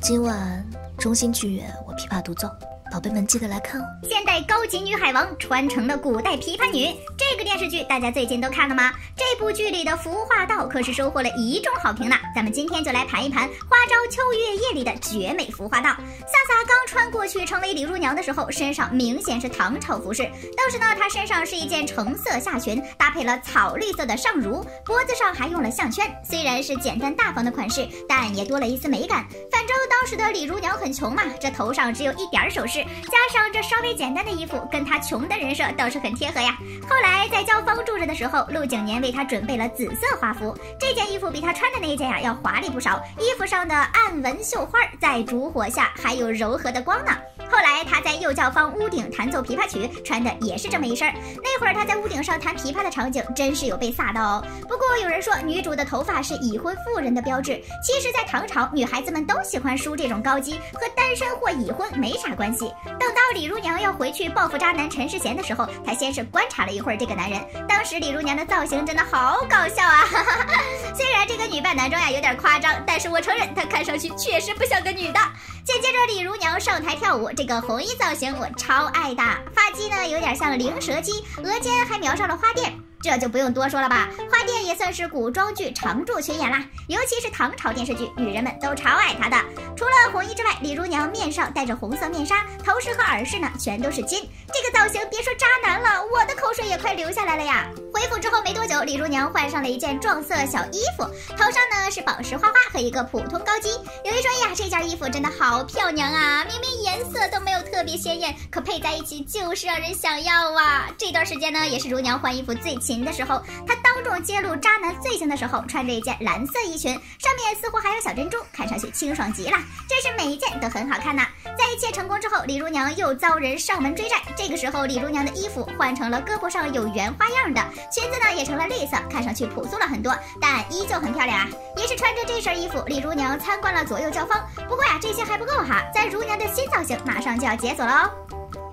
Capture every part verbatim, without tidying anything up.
今晚中心剧院我琵琶独奏，宝贝们记得来看哦。现代高级女海王传承的古代琵琶女，这个电视剧大家最近都看了吗？这部剧里的服化道可是收获了一众好评呢。咱们今天就来盘一盘《花朝秋月夜》里的绝美服化道。萨萨刚穿过去成为李入娘的时候，身上明显是唐朝服饰。当时呢，她身上是一件橙色下裙，搭配了草绿色的上襦，脖子上还用了项圈。虽然是简单大方的款式，但也多了一丝美感。反正当时的李如娘很穷嘛，这头上只有一点首饰，加上这稍微简单的衣服，跟她穷的人设倒是很贴合呀。后来在教坊住着的时候，陆景年为她准备了紫色华服，这件衣服比她穿的那一件呀要华丽不少，衣服上的暗纹绣花在烛火下还有柔和的光呢。后来她在幼教坊屋顶弹奏琵琶曲，穿的也是这么一身。那会儿她在屋顶上弹琵琶的场景真是有被飒到哦。不过有人说女主的头发是已婚妇人的标志，其实在唐朝女孩子们都喜欢梳这种高髻，和单身或已婚没啥关系。等到李如娘要回去报复渣男陈世贤的时候，她先是观察了一会儿这个男人。当时李如娘的造型真的好搞笑啊哈哈哈。虽然这个女扮男装呀有点夸张，但是我承认她看上去确实不像个女的。紧接着李如娘上台跳舞，这个红衣造型我超爱的，发髻呢有点像灵蛇髻，额间还描上了花钿，这就不用多说了吧。花钿也算是古装剧常驻群演啦，尤其是唐朝电视剧，女人们都超爱她的。除了红衣之外，李如娘面上戴着红色面纱，头饰和耳饰呢全都是金，这个造型别说渣男了，我的口水也快流下来了呀。恢复之后没多久，李如娘换上了一件撞色小衣服，头上呢是宝石花花和一个普通高髻。有一说呀，这件衣服真的好漂亮啊，明明颜色都没有特别鲜艳，可配在一起就是让人想要啊。这段时间呢也是如娘换衣服最勤的时候，她当众揭露渣男罪行的时候，穿着一件蓝色衣裙，上面似乎还有小珍珠，看上去清爽极了，真是每一件都很好看呐、啊。在一切成功之后，李如娘又遭人上门追债，这个时候李如娘的衣服换成了胳膊上有圆花样的，裙子呢也成了绿色，看上去朴素了很多，但依旧很漂亮啊。也是穿着这身衣服，李如娘参观了左右教坊。不过呀、啊，这些还不够哈，咱如娘的新造型马上就要解锁了哦。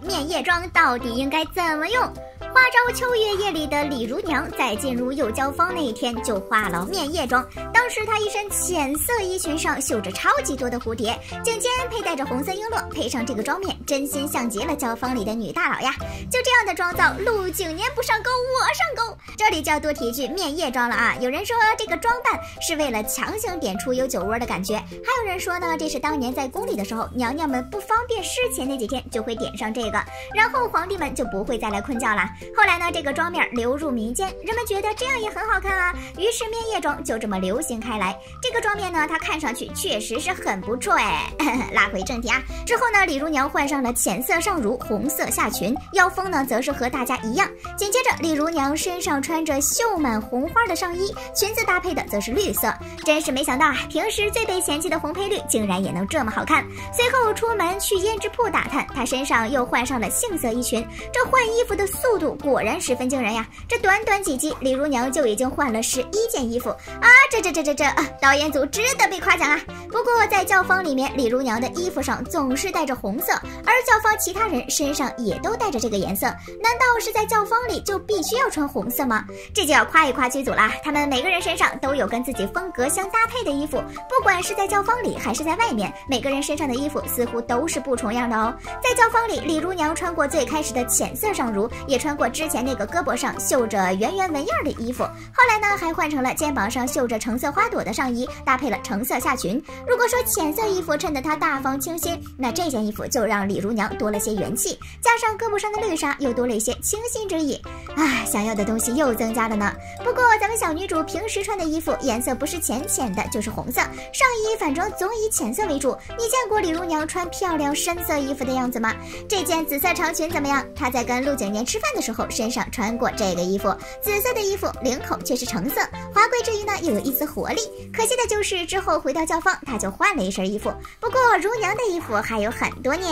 面夜妆到底应该怎么用？花朝秋月夜里的李如娘在进入幼教坊那一天就化了面夜妆，当时她一身浅色衣裙上绣着超级多的蝴蝶，颈间佩戴着红色璎珞，配上这个妆面，真心像极了教坊里的女大佬呀。就这样的妆造，陆景年不上钩我上钩。这里就要多提一句面夜妆了啊，有人说这个妆扮是为了强行点出有酒窝的感觉，还有人说呢，这是当年在宫里的时候，娘娘们不方便侍寝那几天就会点上这个，然后皇帝们就不会再来困觉了。后来呢，这个妆面流入民间，人们觉得这样也很好看啊，于是面夜妆就这么流行开来。这个妆面呢，它看上去确实是很不错哎。拉回正题啊，之后呢，李如娘换上了浅色上襦，红色下裙，腰封呢则是和大家一样。紧接着，李如娘身上穿着绣满红花的上衣，裙子搭配的则是绿色。真是没想到啊，平时最被嫌弃的红配绿，竟然也能这么好看。随后出门去胭脂铺打探，她身上又换上了杏色衣裙，这换衣服的速度果然十分惊人呀！这短短几集，李如娘就已经换了十一件衣服啊！这这这这这，导演组值得被夸奖啊！不过在教坊里面，李如娘的衣服上总是带着红色，而教坊其他人身上也都带着这个颜色。难道是在教坊里就必须要穿红色吗？这就要夸一夸剧组啦！他们每个人身上都有跟自己风格相搭配的衣服，不管是在教坊里还是在外面，每个人身上的衣服似乎都是不重样的哦。在教坊里，李如娘穿过最开始的浅色上襦，也穿过之前那个胳膊上绣着圆圆纹样的衣服，后来呢还换成了肩膀上绣着橙色花朵的上衣，搭配了橙色下裙。如果说浅色衣服衬得她大方清新，那这件衣服就让李如娘多了些元气，加上胳膊上的绿纱又多了一些清新之意啊，想要的东西又增加了呢。不过咱们小女主平时穿的衣服颜色不是浅浅的就是红色，上衣反正总以浅色为主。你见过李如娘穿漂亮深色衣服的样子吗？这件紫色长裙怎么样？她在跟陆景年吃饭的时候后身上穿过这个衣服，紫色的衣服领口却是橙色，华贵之余呢又有一丝活力。可惜的就是之后回到教坊，她就换了一身衣服。不过如娘的衣服还有很多呢。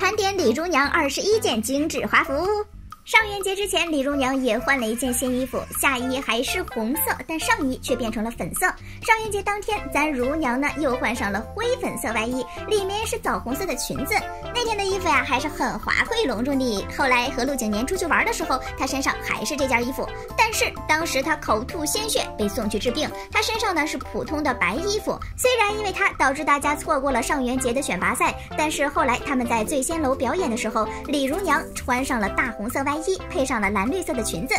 盘点李如娘二十一件精致华服。上元节之前，李荣娘也换了一件新衣服，下衣还是红色，但上衣却变成了粉色。上元节当天，咱如娘呢又换上了灰粉色外衣，里面是枣红色的裙子。那天的衣服呀、啊、还是很华贵隆重的。后来和陆景年出去玩的时候，她身上还是这件衣服，但是当时她口吐鲜血，被送去治病。她身上呢是普通的白衣服。虽然因为她导致大家错过了上元节的选拔赛，但是后来他们在醉仙楼表演的时候，李如娘穿上了大红色外衣。 一配上了蓝绿色的裙子，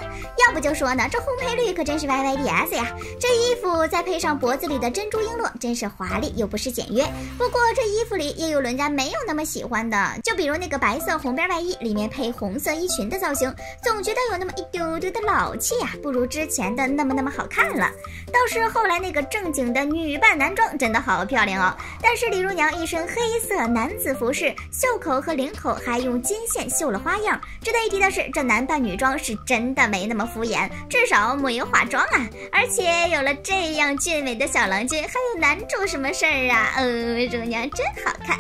要不就说呢，这烘焙绿可真是 Y Y D S 呀！这衣服再配上脖子里的珍珠璎珞，真是华丽又不失简约。不过这衣服里也有人家没有那么喜欢的，就比如那个白色红边外衣里面配红色衣裙的造型，总觉得有那么一丢丢的老气呀、啊，不如之前的那么那么好看了。倒是后来那个正经的女扮男装真的好漂亮哦，但是李如娘一身黑色男子服饰，袖口和领口还用金线绣了花样。值得一提的是， 这男扮女装是真的没那么敷衍，至少没有化妆啊！而且有了这样俊美的小郎君，还有男主什么事儿啊？呃，如娘真好看。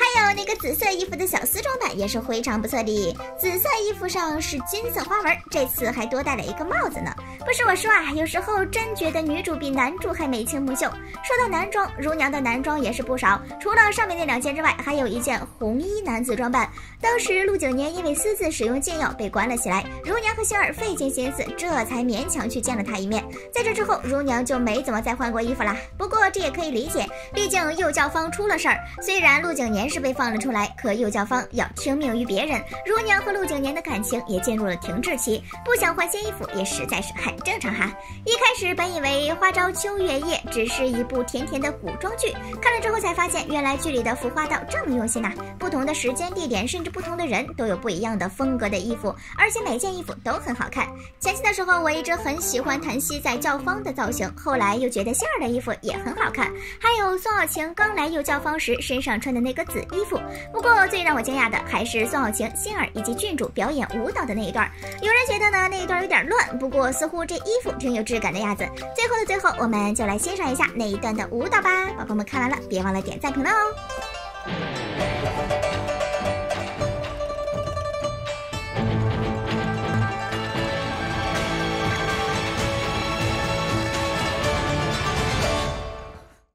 还有那个紫色衣服的小丝装扮也是非常不错的，紫色衣服上是金色花纹，这次还多戴了一个帽子呢。不是我说啊，有时候真觉得女主比男主还眉清目秀。说到男装，如娘的男装也是不少，除了上面那两件之外，还有一件红衣男子装扮。当时陆景年因为私自使用禁药被关了起来，如娘和星儿费尽心思，这才勉强去见了他一面。在这之后，如娘就没怎么再换过衣服啦。不过这也可以理解，毕竟幼教方出了事儿。虽然陆景年 是被放了出来，可幼教方要听命于别人，如娘和陆景年的感情也进入了停滞期，不想换新衣服也实在是很正常哈。一开始本以为《花朝秋月夜》只是一部甜甜的古装剧，看了之后才发现，原来剧里的服化道这么用心呐、啊！不同的时间、地点，甚至不同的人都有不一样的风格的衣服，而且每件衣服都很好看。前期的时候，我一直很喜欢檀溪在教方的造型，后来又觉得杏儿的衣服也很好看，还有宋晓晴刚来幼教方时身上穿的那个紫 衣服，不过最让我惊讶的还是宋晓晴、星儿以及郡主表演舞蹈的那一段。有人觉得呢那一段有点乱，不过似乎这衣服挺有质感的样子。最后的最后，我们就来欣赏一下那一段的舞蹈吧。宝宝们看完了，别忘了点赞评论哦。